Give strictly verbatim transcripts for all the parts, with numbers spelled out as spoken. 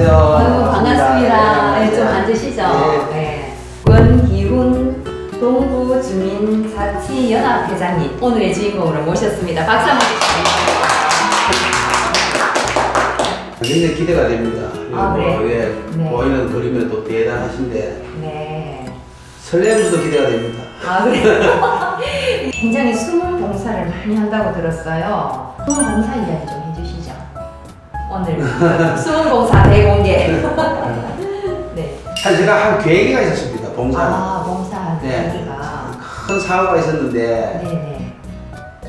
안녕하세요. 아유, 반갑습니다. 네, 좀 앉으시죠. 네. 네. 권기훈 동부주민자치연합회장님 오늘의 주인공으로 모셨습니다. 박수 한번 주세요. 굉장히 기대가 됩니다. 아, 그래요? 네. 네. 보이는 그림에 또 대단하신데 네. 설레면서도 기대가 됩니다. 아, 그래요? 굉장히 숨은 봉사를 많이 한다고 들었어요. 숨은 봉사 이야기 좀 해주시죠. 오늘 숨은 봉사 대공개. 네. 사실 제가 한 계기가 있었습니다. 봉사. 아, 봉사 계기가. 네. 큰 사고가 있었는데 네네.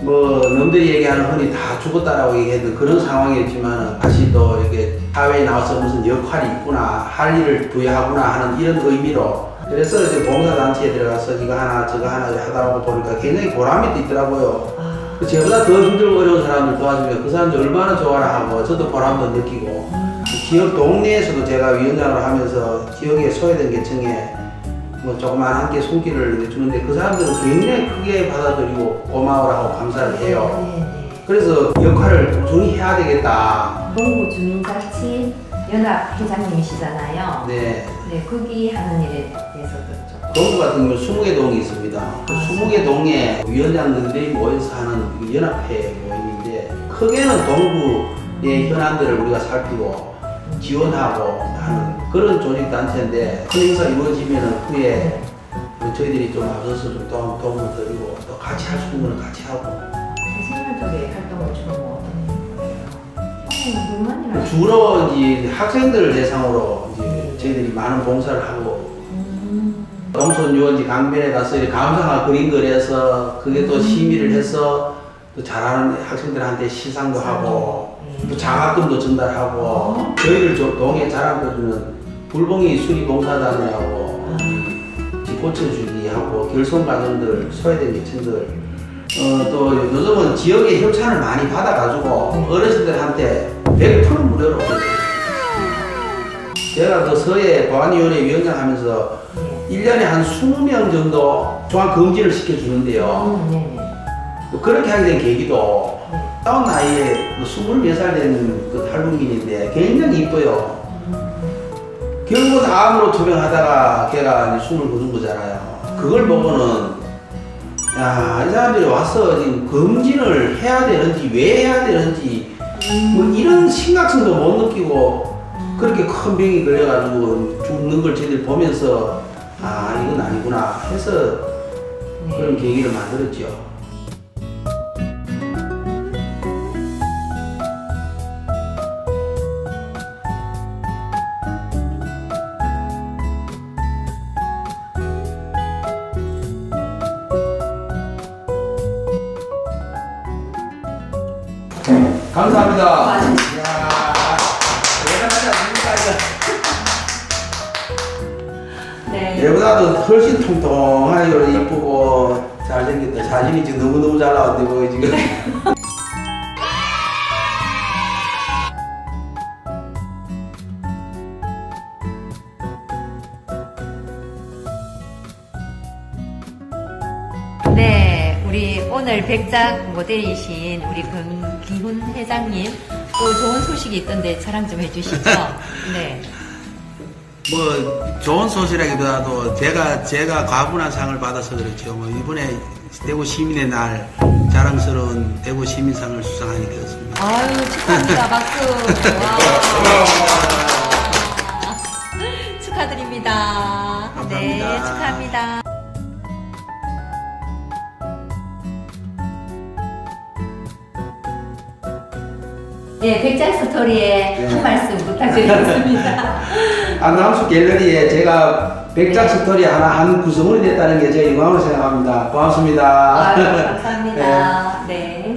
뭐 남들이 얘기하는 흔히 다 죽었다라고 얘기했던 그런 상황이었지만 다시 또 이렇게 사회에 나와서 무슨 역할이 있구나, 할 일을 부여하구나 하는 이런 의미로. 그래서 이제 봉사단체에 들어가서 이거 하나 저거 하나 하다 보니까 굉장히 보람이 있더라고요. 아... 제보다 더 힘들고 어려운 사람들 도와주면 그 사람들 얼마나 좋아라 하고 저도 보람도 느끼고 음... 기업 동네에서도 제가 위원장을 하면서 지역에 소외된 계층에 뭐 조그만 한 개 손길을 주는데 그 사람들은 굉장히 크게 받아들이고 고마워라고 감사를 해요. 네, 네. 그래서 역할을 도중히 해야 되겠다. 동부 주민자치 연합 회장님이시잖아요. 네. 네, 거기 하는 일에 대해서도 좀. 동부 같은 경우는 스무 개 동이 있습니다. 아, 그 스무 개 동에 위원장들이 모여서 하는 연합회 모임인데 크게는 동부의 현안들을 우리가 살피고 지원하고 하는 그런 조직단체인데 큰 행사 이루어지면 후에 저희들이 좀 앞서서 좀 도움을 드리고 또 같이 할 수 있는 건 같이 하고 생활 쪽에 활동을 주로 뭐 어떤 거예요? 주로 이제 학생들을 대상으로 이제 저희들이 많은 봉사를 하고 음. 동촌 유원지 강변에 가서 감상화 그림 그려서 그게 또 심의를 해서 또 잘하는 학생들한테 시상도 하고 음. 또 장학금도 전달하고 어? 저희를 동해 자랑해주는 불봉이 수리봉사단이라고 음. 고쳐주기 하고 결손가정들 소외된 계층들 어, 또 요즘은 지역에 협찬을 많이 받아가지고 어르신들한테 백 퍼센트 무료로 제가 그 서해 보안위원회 위원장 하면서 네. 일 년에 한 이십 명 정도 종합검진을 시켜주는데요. 음, 네, 네. 그렇게 하게 된 계기도 다운 네. 나이에 스물몇 살 된 그 탈북민인데 굉장히 이뻐요. 음. 결국 암으로 투병하다가 걔가 숨을 고른 거잖아요. 그걸 보고는 야, 이 사람들이 와서 지금 검진을 해야 되는지 왜 해야 되는지 음. 뭐 이런 심각성도 못 느끼고 그렇게 큰 병이 걸려가지고 죽는 걸 저희들 보면서 아 이건 아니구나 해서 네. 그런 계기를 만들었죠. 감사합니다. 얘보다도 훨씬 통통하고 예쁘고 잘생겼다. 자신이 지금 너무너무 잘 나왔는데 보여 지금. 네, 우리 오늘 백작 모델이신 우리 권기훈 회장님 또 좋은 소식이 있던데 자랑 좀 해주시죠. 네. 뭐 좋은 소식이라기보다도 제가 제가 과분한 상을 받아서 그렇죠. 뭐 이번에 대구 시민의 날 자랑스러운 대구 시민상을 수상하게 되었습니다. 아유 축하합니다. 박수. 와. 축하드립니다. 감사합니다. 네 축하합니다. 네, 백작 스토리에 네. 한 말씀 부탁드리겠습니다. 안남수 갤러리에 제가 백작 네. 스토리 하나 한 구성원이 됐다는 게 제 영광으로 생각합니다. 고맙습니다. 아유, 감사합니다. 네. 네.